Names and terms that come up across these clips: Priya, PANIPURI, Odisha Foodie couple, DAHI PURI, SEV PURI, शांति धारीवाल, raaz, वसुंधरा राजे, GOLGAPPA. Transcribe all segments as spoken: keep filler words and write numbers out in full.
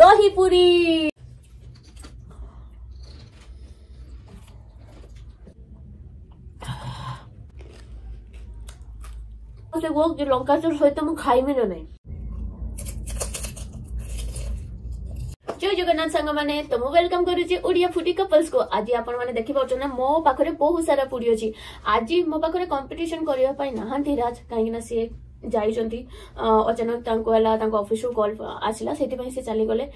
दही पूरी। जो लंका चोर सहित मुझे खाइबी ना नहीं। जय जगन्नाथ सांग माने तुम वेलकम करुचे ओडिया फूडी कपल्स को। आज आपण माने देखि पाछो ना मो पाखरे बहुत सारा पुडी अछि। आज मो पाखरे कंपटीशन करिया पई नाहंती राज काहे ना से जाई चंती अचानक तांको हला तांको ऑफिस कॉल आछला सेति पई से चली गले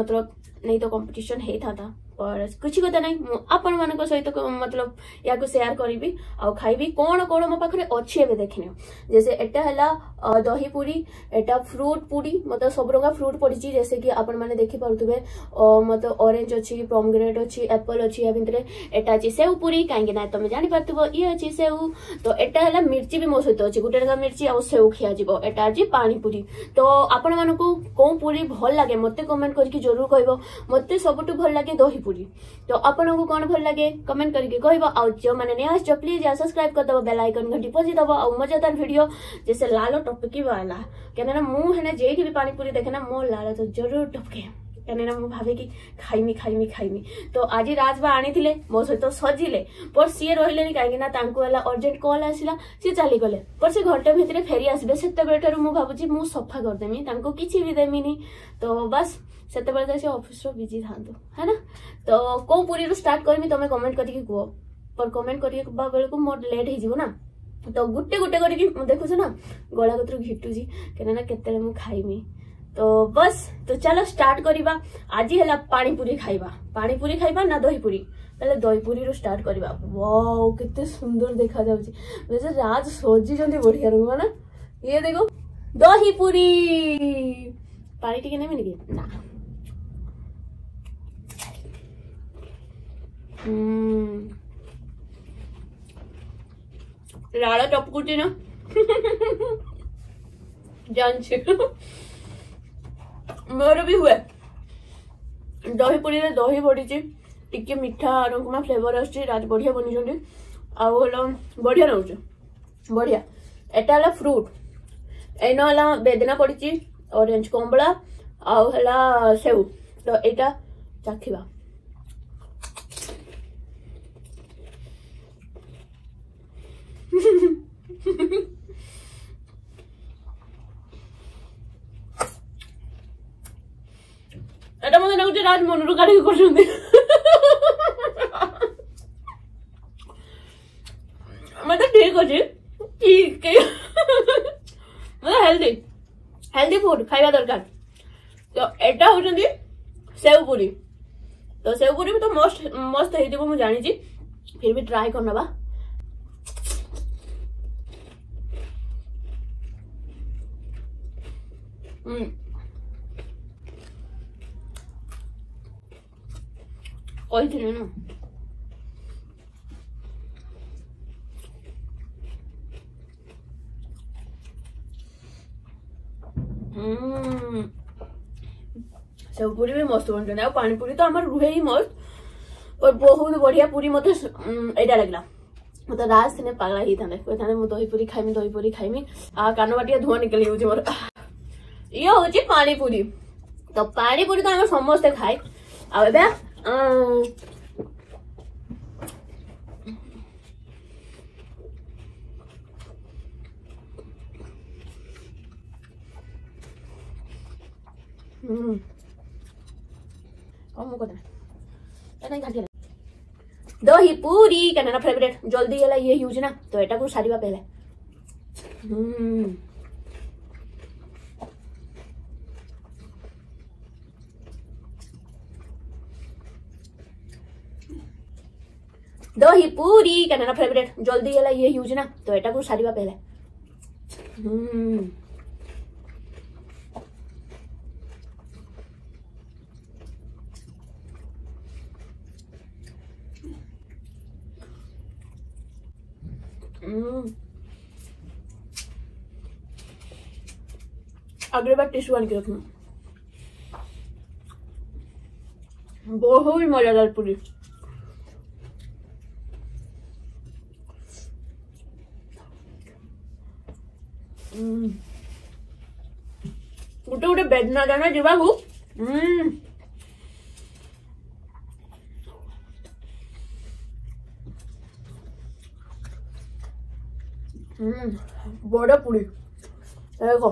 मतलब नहीं तो कंपटीशन हे थाता पर कुछ कथा नहीं आपण माने को सहित मतलब या को शेयर करबी आ खाइबी कोन कोन मो पाखरे अछि एबे देखिनो। जैसे एटा हला दही पूरी, एटा फ्रूट पूरी मतलब सब रंगा फ्रूट पड़ी छी जैसे कि आपण माने देखि परतुबे मतलब ऑरेंज अछि, पोमग्रेनेट अछि, एप्पल अछि, या भितरे एटा अछि सेव पूरी काहे ना तमे जानि परतुबो ई अछि सेव। तो एटा हला मिर्ची भी मो सहित अछि, गुटे रंगा मिर्ची आ सेव खिया जिवो। एटा अछि पानी पूरी। तो आपण माने को कोन पूरी भल लागे मते कमेंट करके जरूर कहबो। मते सबटु भल लागे दही पूरी। तो आपण को कोन भल लागे कमेंट करके कहबो। आ जो माने ने आज प्लीज या सब्सक्राइब कर दबो, बेल आइकन घंटी बजा दबो आ मजेदार वीडियो जैसे लालो टपकी वाला केने ना मु है ना जेठी भी पानी पूरी देखे ना मो लालो तो जरूर टपके केने ना मु भाबे कि खाइमी खाइमी खाइमी। तो आज राज बा आनी थिले मो सहित सजिले पर सिए रहिले नि काहे ना तांको वाला अर्जेंट कॉल आसीला से चली गले पर से घंटे भीतर फेरी आसबे सेते बेटर मु भाबुची मु सफा कर देमी तांको किछि भी देमी नि। तो बस सेते बेले से ऑफिस रो बिजी थांतो है ना। तो को पूरी रो स्टार्ट करमी तमे कमेंट करके को पर कमेंट करके बा बेले को मोर लेट हे जिवो ना। तो गुटे गुटे करके देखो छ ना गोला गतरो घिटू जी केना ना केतले मु खाइमी। तो बस तो चलो स्टार्ट करबा। आज हला पानी पूरी खाइबा। पानी पूरी खाइबा ना दही पूरी पहले दही पूरी रो स्टार्ट करबा। वाओ केते सुंदर देखा जाउ छी जैसे राज सोजी जंदी बढ़िया रंग ना। ये देखो दही पूरी पानी टिके नेमे नि ना लाड़ा टपकुटी ना जान मोर भी हुए दही पूरी रे दही पड़ी टिके मिठा रंगमा फ्लेवर आज बढ़िया बनी बढ़िया रोचे बढ़िया। एटा हला फ्रूट एन हला बेदना पड़ी ऑरेंज कमला आला सेव। तो एटा चाखिबा एटा मने लगुचे राज मनोर गाड़ी करछन्ती मते ठीक अछि ठीक के मते हेल्दी हेल्दी फूड खाइबा दरकार। तो एटा होछन्ती सेव पूरी। तो सेव पूरी में तो मस्त मस्त हे दिबो मु जानि छी फिर भी ट्राई करना बा। कही ना सेव पूरी भी मस्त बनते पानी पूरी तो आम रुहे ही मस्त और बहुत बढ़िया पूरी मत एटा लगला मतलब राज से पागला ही था मुझे दही पूरी खाइमी दही पूरी खाइमी आ कान बाटिया धुआं निकल जाऊँ मोर। ये होची पानी पूरी। तो पानी पूरी तो हम समस्ते खाए आबे बे हम्म और मुको ना नहीं खाती दही पूरी कनाना फेवरेट जल्दी वाला ये यूज ना। तो एटा को सारीबा पहले हम्म दही पूरी कनाना फेवरेट जल्दी वाला ये यूज ना। तो एटा को सारीबा पहले हम्म अगले बार टिश्यू आन के रखना। बहुत मजेदार पूरी गोटे गोटे बेदना जाना जीवा Mm. Mm. बड़ा पूरी देखो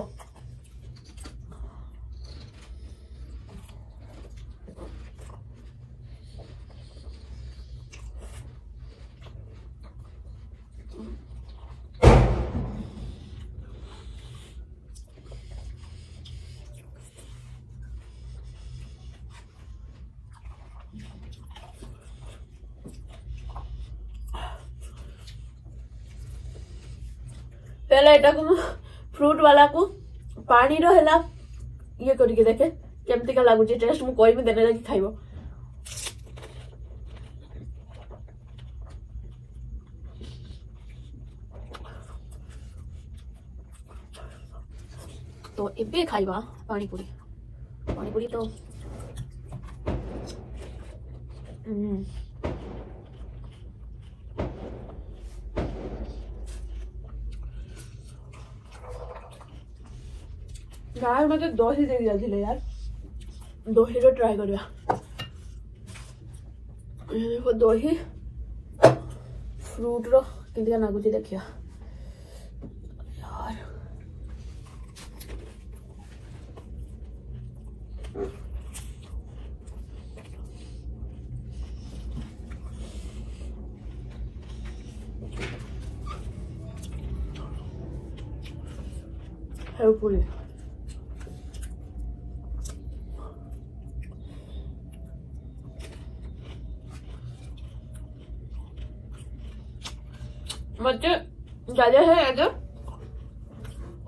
पहले एटा को फ्रूट वाला को पानी रो हेला ये करके देखे केमती का लागु जे टेस्ट मु कोई भी देने लागि खाइबो तो एबे खाइबा पानी पूरी पानी पूरी तो हम्म यार मैं तो दही दे दिया थी यार दही रो ट्राई करिया देखो दही फ्रूट रो किंदिया नागुची देखिया यार है पूरी मुझे ज्यादा है जो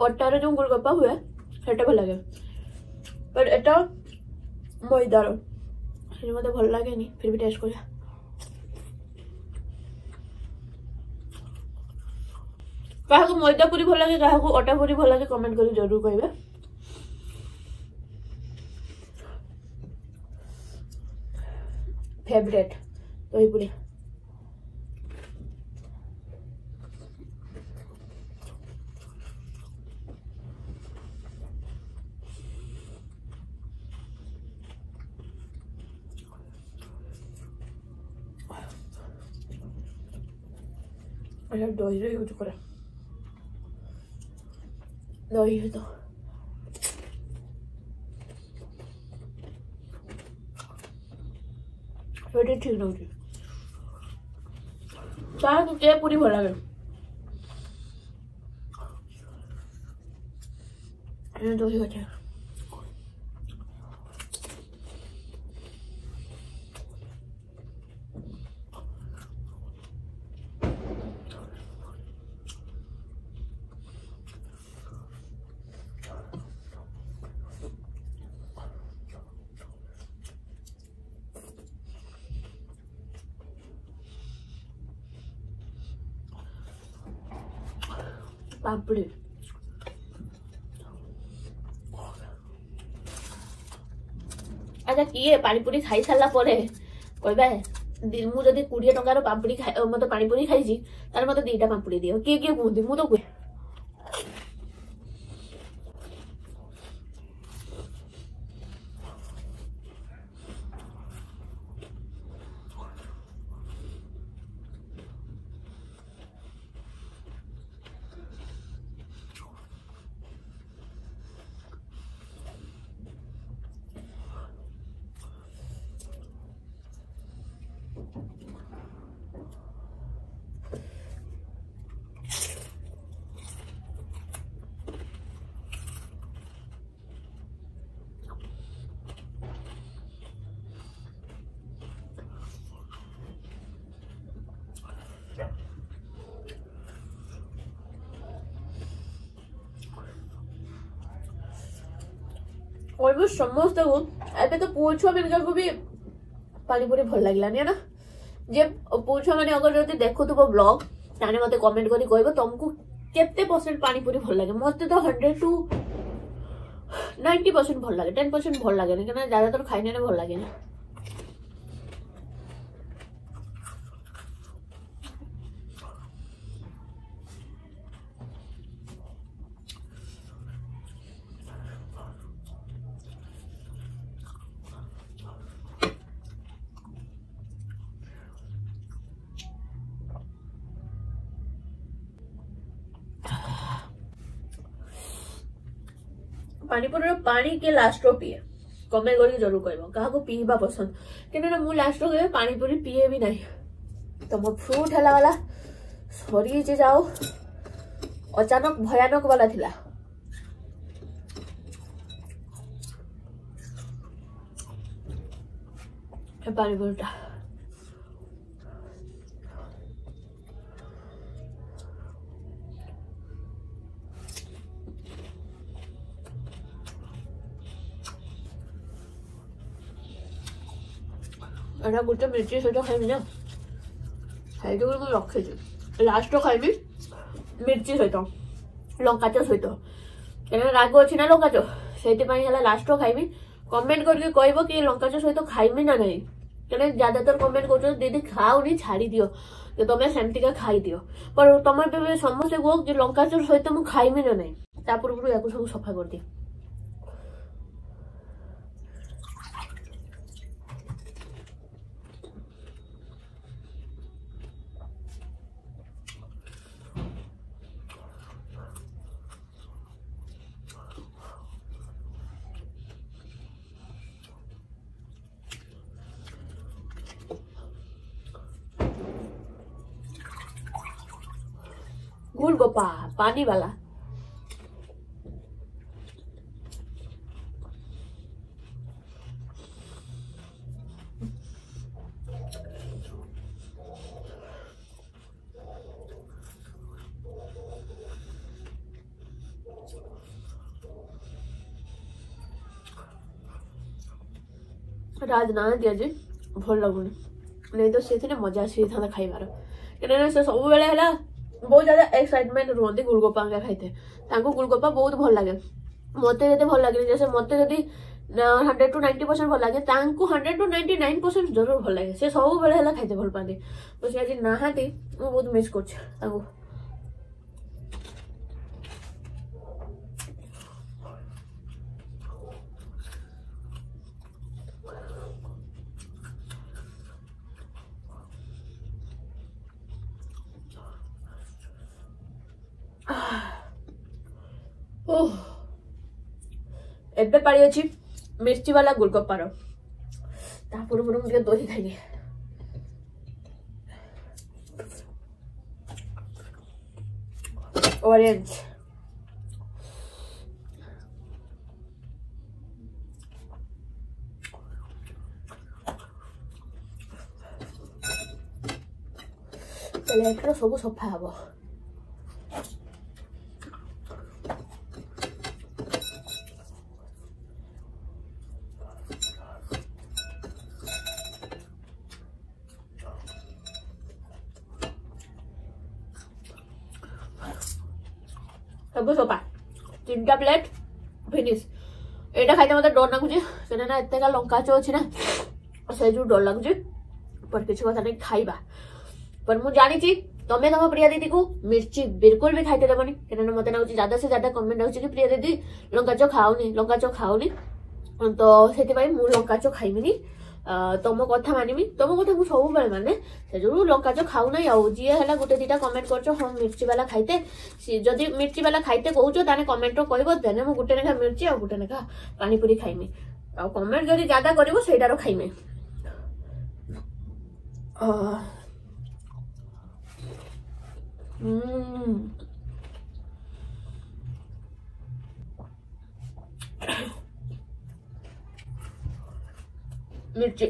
अटार जो गोलगप्पा हुए हेटा भल लगे पर एटा मैदार मत भल लगे नहीं फिर भी टेस्ट करिया क्या मैदा पूरी भल लगे क्या अटा पूरी भल लगे कमेंट कर जरूर कहे फेवरेट दही पूरी दही यूज कर दही तो ठीक लगे चाहे तुझे पूरी भल लगे दही अच्छे पापड़ी अच्छा किए पानीपुरी खाई सारा कहबा मुझे कोड़े टकर पापड़ी मतलब पानीपुरी खाई तार मत दीटा पापड़ी दिए किए किए कहते मुझे कहे और भी समस्त को एबे तो पुओ छुआ मन को भी पानीपुरी भल लगलानी है ना जे पुओ छुआ माने अगर जदी देखुथबो ब्लॉग ताने मते कमेंट करी कहबो तुमको केते परसेंट पानीपुरी भल लागे मते तो हंड्रेड टू नाइंटी परसेंट भल लागे टेन परसेंट भल लागे ना केना ज्यादातर खाइने भल लागे ना पानीपुरी पानी के लास्ट पीए कमेंट कर जरूर कह क्या पीवा पसंद कि मुझे लास्ट के पानीपुरी पीए भी ना तो मो फ्रूट है वाला सरी जाओ अचानक भयानक वाला थिला पानीपुरीटा एटा गोटे मिर्ची सहित खाइबी ना खाइक रखे लास्ट खाइबी मिर्ची सहित लंकाच सहित राग अच्छी ना लंकाच से लास्ट खाइबी कमेंट करके कह कि लंकाच सहित खाइबी ना नहीं कहने ज्यादातर कमेंट कर दीदी खाओनी छाड़ी दियो तो तुम सेमती खाई दियो पर तुम ए समस्ते कह कि लंकाच सहित मुझे खाइबी ना नहीं पूर्व या सब सफा कर दिए गोलगप्पा पानी वाला राज ना दिया जी भल लगुनि नहीं तो से मजा आसी था खाइबार क्या सब बेले है बहुत ज्यादा एक्साइटमेंट रुहत गोलगप्पा खाई गोलगप्पा बहुत भल लगे मते जो भल लगे जैसे मत हंड्रेड टू नाइंटी परसेंट भल लगे hundred to ninety nine percent जरूर भल लगे सी सब बेले खाई भल पाती तो सी आज ना बहुत मिस कर एबे पाड़ी अच्छी मिर्ची वाला गोलगप्पार मुझे दही खाइली ऑरेंज प्लेटर सब सफा हम सब सोपा तीन टा प्लेट फिनिश एटा खाइते मत डर लगुच क्या एत लंकाच अच्छी ना से जो डर लगुच पर किसी कथा नहीं खाइबा पर मुझे जानी तुम्हें तुम प्रिया दीदी को मिर्ची बिल्कुल भी खाइते देवनी क्या मत लगे ज्यादा से ज्यादा कमेंट आगे कि प्रिया दीदी लंकाच खाऊनी लंकाच खाऊनी तो से लंकाच खाइबी तुम कथा मानमी तुम कथा मुझे सब बेले माने से जो लंकाच खाऊना जी है गोटे दीटा कमेंट कर हाँ मिर्ची वाला खाइते जदि मिर्ची वाला खाइते कौच तेने कमेंट कह देने मुझे गोटे नेखा मिर्ची आ गोटे नेखा पानीपुरी खाइमी आ कमेंट जदि ज्यादा कर खाइमी मिर्ची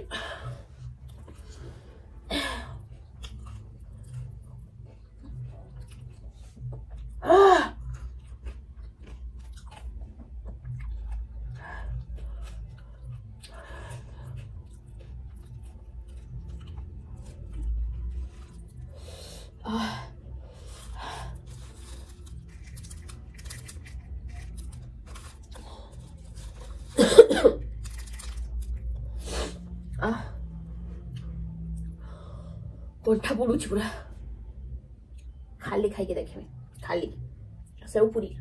कंठा पड़ू पूरा खाली खाई देखे खाली सेव पूरी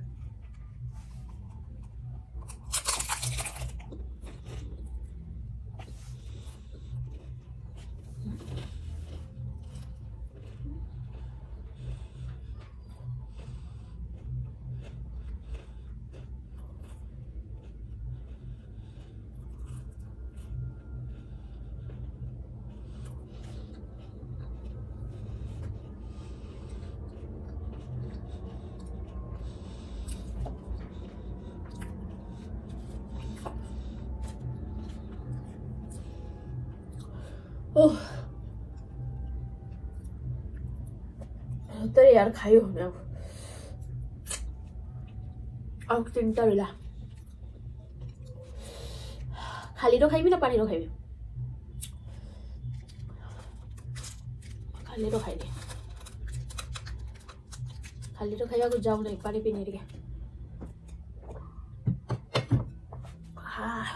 ओह तर यार खाई होने अब तीन टा बेला खाली रो खाइबी ना पानी रो खाइबी खाली रो खाइबी खाली रो खाइबा को जाऊ नहीं पानी पीने रे हाँ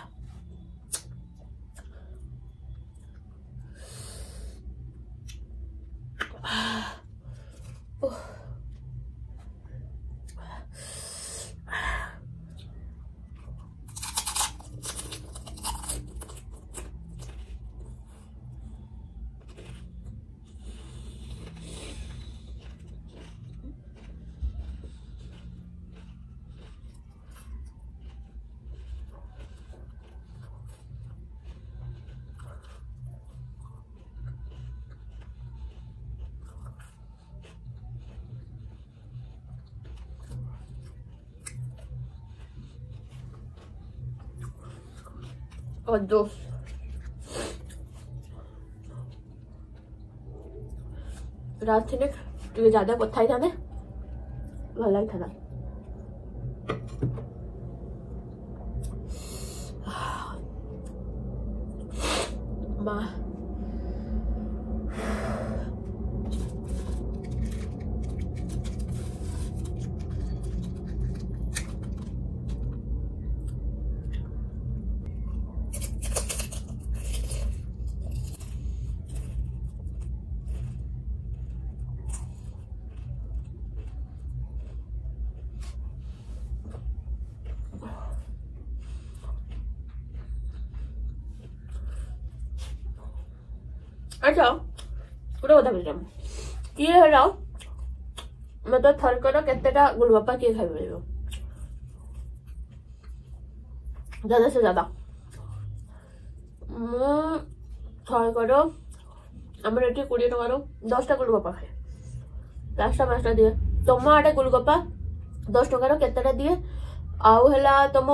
और दो रात थे ने ज्यादा कथा ही था ने भला ही था ना माँ अच्छा पूरा बता बिल्कुल किए है राव मतलब थर करो कितना गोलगप्पा किए खाई बोले ज्यादा से ज्यादा मु थर करो हमरे एठी बीस टकारो दस टा गोलगप्पा खाए लास्टा पांचटा दिए तुम आटे गोलगप्पा दस टकारो कितना दिए आउ हला तुम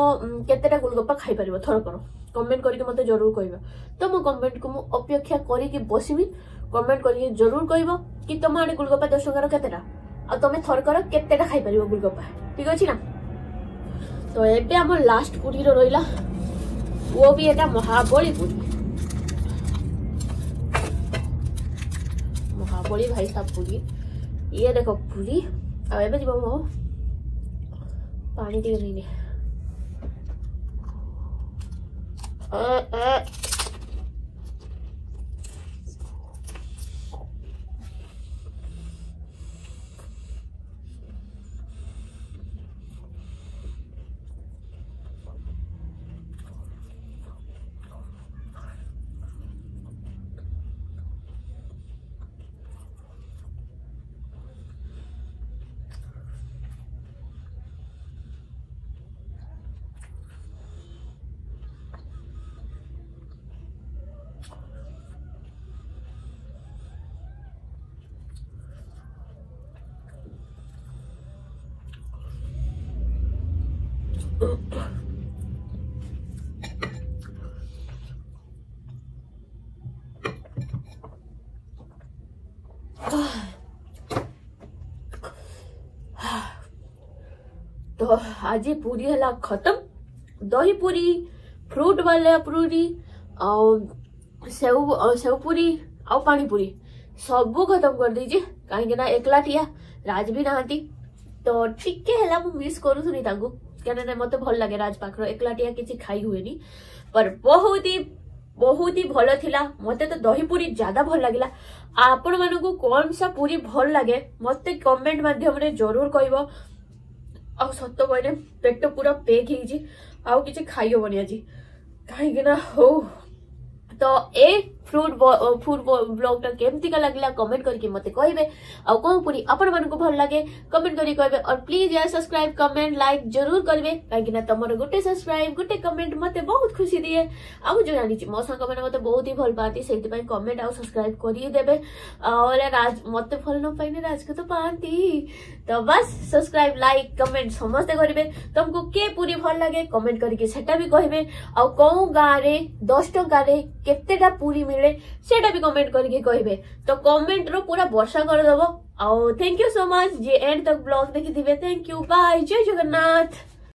कितना गोलगप्पा खाई परबो थर करो कमेंट करके मत जरूर कह तो मो कमेंट को मु अपेक्षा करें बसबी कमेंट करके जरूर कह कि तुम आने गोलगप्पा दस टकर केतेटा आ तुम थर कर केतेटा खाई पारिबो गोलगप्पा ठीक अछि ना। तो एबे हम लास्ट पूरी रो रहिला वो भी एटा महाबली पूरी महाबली भाई साहब पूरी ये देखो पूरी आ एबे जीव मो पानी दे नहीं ने आ, आ। तो आज पूरी हला खत्म दही पूरी फ्रूट वाला पूरी और सेव सेव पूरी और पानी पूरी सबू खत्म कर दीजिए कहीं ना एकला ठिया राज भी नहांती तो ठीक है मु मिस करूनी क्या मत भल लगे राज पाखर एकला ठिया किसी खाई हुए पर बहुत ही बहुत ही भल थिला मते तो दही पूरी ज्यादा भल लगिला आपण मानकू कौन सा पूरी भल लगे मते कमेंट माध्यम रे जरूर कहबो आ सत्य कहने पेट पूरा पेक होगी आउ किसी खाई हेनी आज कहीं हो तो ए फ्रूट फ्रूट ब्लॉग टा केमती का लगला कमेंट करके मते कहबे आ कोन पूरी आपण मानको भल लगे कमेंट करी कहबे और प्लीज यार सब्सक्राइब कमेंट लाइक जरूर करबे काहे ना तमरो गुटे सब्सक्राइब गुटे कमेंट मते बहुत खुशी दिए आ मु जानि छी मो संग माने मते बहुत ही भल पाती सेति पई कमेंट आ सब्सक्राइब करी देबे और राज मते फल न पाइने राज के तो पांती तो बस सब्सक्राइब लाइक कमेंट समस्त करबे तुमको के पूरी भल लगे कमेंट करके सेटा भी कहबे आ कोन गारे दस टका रे केतेटा पूरी मिले सेटा भी कमेंट करके कहिबे। तो कमेंट रो पूरा वर्षा कर देबो। और थैंक यू सो मच जे एंड तक ब्लॉग देखिथिबे। थैंक यू, बाय, जय जगन्नाथ।